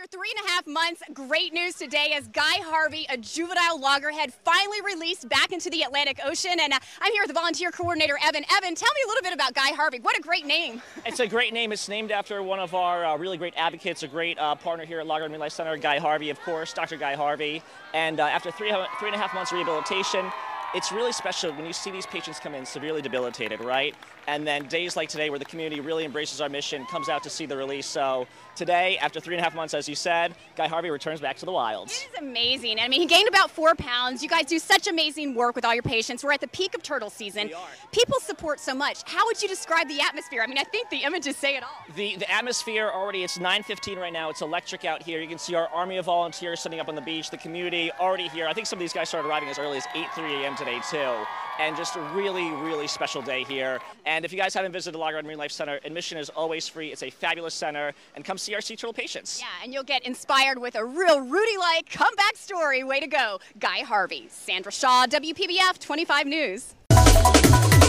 After 3.5 months, great news today as Guy Harvey, a juvenile loggerhead, finally released back into the Atlantic Ocean. And I'm here with the volunteer coordinator, Evan. Evan, tell me a little bit about Guy Harvey. What a great name. It's a great name. It's named after one of our really great advocates, a great partner here at Loggerhead Marine Life Center, Guy Harvey, of course, Dr. Guy Harvey. And after three and a half months rehabilitation, it's really special when you see these patients come in severely debilitated, right? And then days like today where the community really embraces our mission, comes out to see the release. So today, after 3.5 months, as you said, Guy Harvey returns back to the wilds. It is amazing. I mean, he gained about 4 pounds. You guys do such amazing work with all your patients. We're at the peak of turtle season. We are. People support so much. How would you describe the atmosphere? I mean, I think the images say it all. The atmosphere already, it's 9:15 right now. It's electric out here. You can see our army of volunteers sitting up on the beach, the community already here. I think some of these guys started arriving as early as 8:30 a.m. today too, and just a really, really special day here. And if you guys haven't visited the Loggerhead Marine Life Center, admission is always free. It's a fabulous center, and come see our sea turtle patients. Yeah, and you'll get inspired with a real Rudy-like comeback story. Way to go, Guy Harvey. Sandra Shaw, WPBF 25 News.